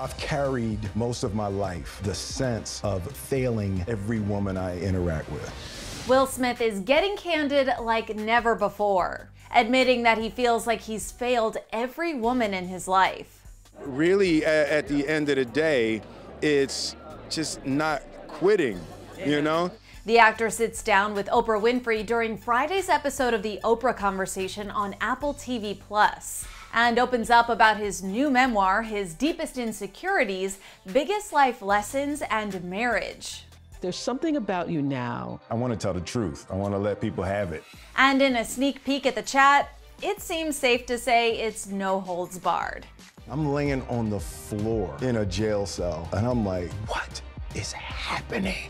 I've carried most of my life the sense of failing every woman I interact with. Will Smith is getting candid like never before, admitting that he feels like he's failed every woman in his life. Really, at the end of the day, it's just not quitting, you know? The actor sits down with Oprah Winfrey during Friday's episode of The Oprah Conversation on Apple TV+, and opens up about his new memoir, his deepest insecurities, biggest life lessons, and marriage. There's something about you now. I want to tell the truth. I want to let people have it. And in a sneak peek at the chat, it seems safe to say it's no holds barred. I'm laying on the floor in a jail cell, and I'm like, what is happening?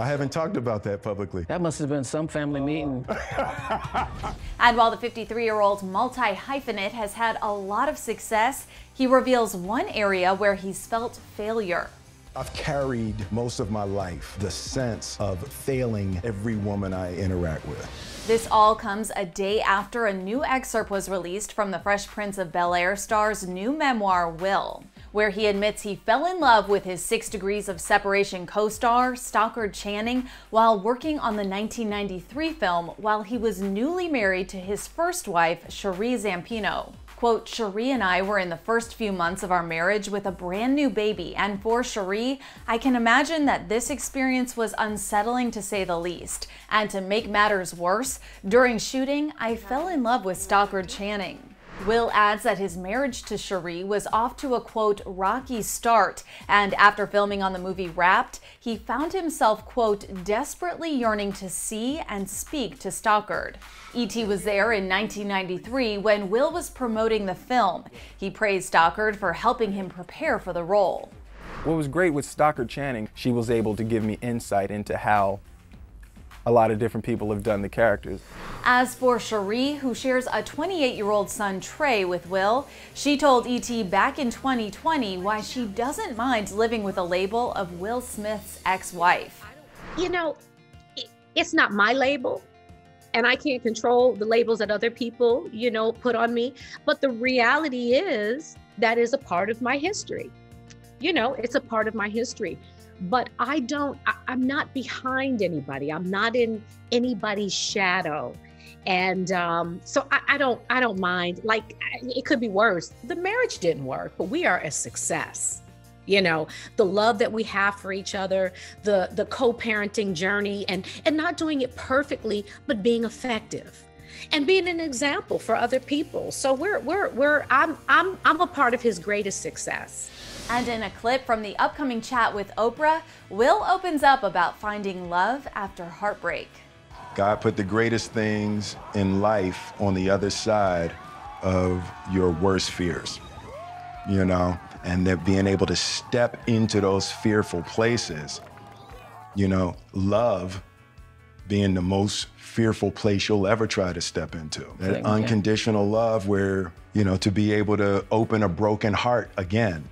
I haven't talked about that publicly. That must have been some family meeting. And while the 53-year-old multi-hyphenate has had a lot of success, he reveals one area where he's felt failure. I've carried most of my life the sense of failing every woman I interact with. This all comes a day after a new excerpt was released from The Fresh Prince of Bel-Air star's new memoir, Will, where he admits he fell in love with his 6 Degrees of Separation co-star, Stockard Channing, while working on the 1993 film while he was newly married to his first wife, Sheree Zampino. Quote, Sheree and I were in the first few months of our marriage with a brand new baby, and for Sheree, I can imagine that this experience was unsettling to say the least. And to make matters worse, during shooting, I fell in love with Stockard Channing. Will adds that his marriage to Sheree was off to a, quote, rocky start, and after filming on the movie Wrapped, he found himself, quote, desperately yearning to see and speak to Stockard. E.T. was there in 1993 when Will was promoting the film. He praised Stockard for helping him prepare for the role. What was great with Stockard Channing, she was able to give me insight into how a lot of different people have done the characters. As for Sheree, who shares a 28-year-old son, Trey, with Will, she told E.T. back in 2020 why she doesn't mind living with a label of Will Smith's ex-wife. You know, it's not my label, and I can't control the labels that other people, you know, put on me. But the reality is that is a part of my history. You know, it's a part of my history. But I'm not behind anybody. I'm not in anybody's shadow. And so I don't mind. Like, it could be worse. The marriage didn't work, but we are a success. You know, the love that we have for each other, the co-parenting journey, and not doing it perfectly, but being effective and being an example for other people. So I'm a part of his greatest success. And in a clip from the upcoming chat with Oprah, Will opens up about finding love after heartbreak. God put the greatest things in life on the other side of your worst fears, you know, and that being able to step into those fearful places, you know, love being the most fearful place you'll ever try to step into. That unconditional love where, you know, to be able to open a broken heart again.